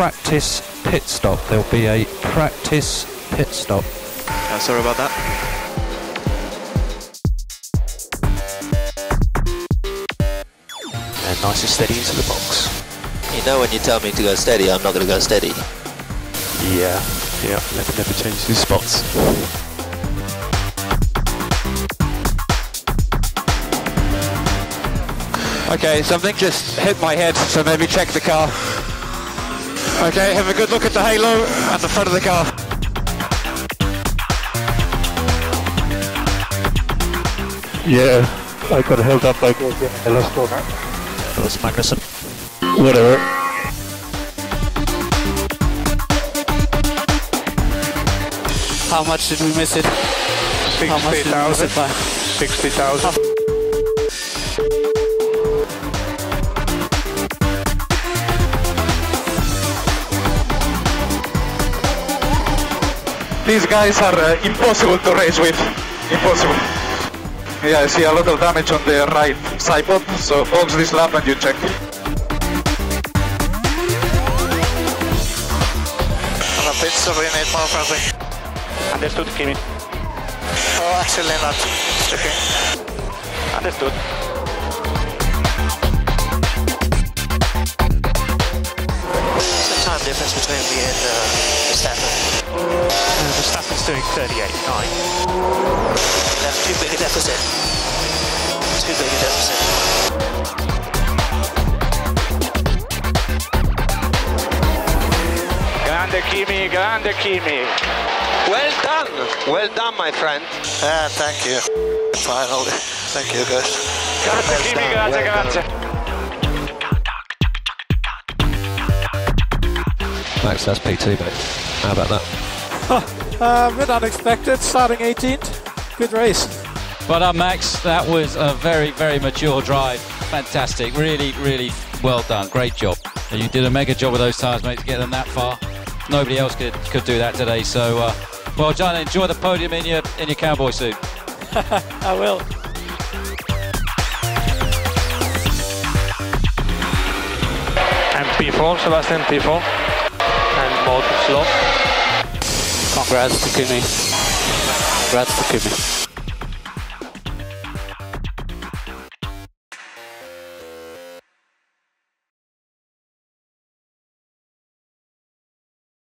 practice pit stop. There'll be a practice pit stop. Sorry about that. And nice and steady into the box. You know when you tell me to go steady, I'm not going to go steady. Yeah, never change these spots. Okay, something just hit my head, so maybe check the car. Okay, have a good look at the halo at the front of the car. Yeah, I got held up like I lost all that. That was Magnussen. Whatever. How much did we miss it? 60,000. 60,000. These guys are impossible to race with. Impossible. Yeah, I see a lot of damage on the right side pod, so box this lap and you check. Rapid, so we need more fuzzy. Understood, Kimi. Oh, actually not. Okay. Understood. What's the time difference between me and Sebastian? Verstappen's doing 38.9. That's too big a deficit. Too big a deficit. Grande Kimi, grande Kimi. Well done, my friend. Yeah, thank you. Finally, thank you guys. Grazie Kimi, grazie, grazie. Max, that's P2, mate. How about that? A bit unexpected, starting 18th. Good race. Well done, Max. That was a very, very mature drive. Fantastic. Really, really well done. Great job. You did a mega job with those tyres, mate, to get them that far. Nobody else could do that today. So, well done. Enjoy the podium in your cowboy suit. I will. And P4, Sebastian, P4. Congrats to Kimi.